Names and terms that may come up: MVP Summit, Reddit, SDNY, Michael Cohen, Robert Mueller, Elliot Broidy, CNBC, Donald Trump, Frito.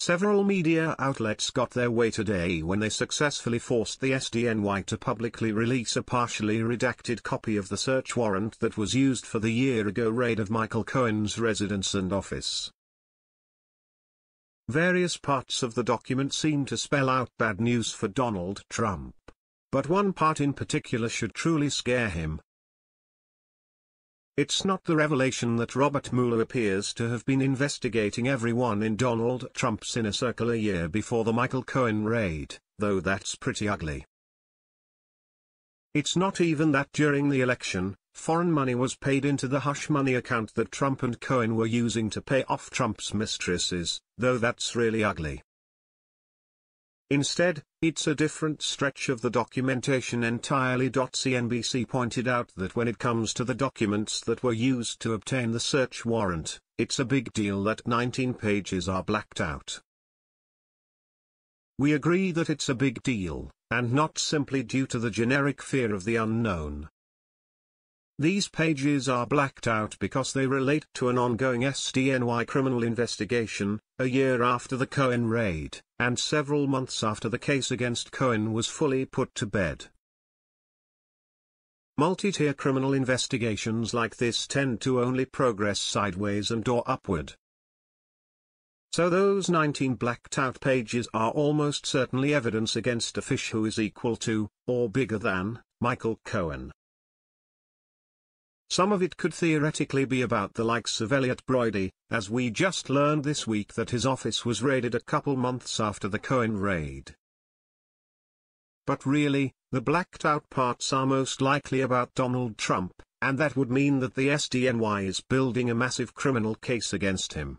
Several media outlets got their way today when they successfully forced the SDNY to publicly release a partially redacted copy of the search warrant that was used for the year-ago raid of Michael Cohen's residence and office. Various parts of the document seem to spell out bad news for Donald Trump, but one part in particular should truly scare him. It's not the revelation that Robert Mueller appears to have been investigating everyone in Donald Trump's inner circle a year before the Michael Cohen raid, though that's pretty ugly. It's not even that during the election, foreign money was paid into the hush money account that Trump and Cohen were using to pay off Trump's mistresses, though that's really ugly. Instead, it's a different stretch of the documentation entirely. CNBC pointed out that when it comes to the documents that were used to obtain the search warrant, it's a big deal that 19 pages are blacked out. We agree that it's a big deal, and not simply due to the generic fear of the unknown. These pages are blacked out because they relate to an ongoing SDNY criminal investigation, a year after the Cohen raid, and several months after the case against Cohen was fully put to bed. Multi-tier criminal investigations like this tend to only progress sideways and/or upward. So those 19 blacked-out pages are almost certainly evidence against a fish who is equal to, or bigger than, Michael Cohen. Some of it could theoretically be about the likes of Elliot Broidy, as we just learned this week that his office was raided a couple months after the Cohen raid. But really, the blacked-out parts are most likely about Donald Trump, and that would mean that the SDNY is building a massive criminal case against him.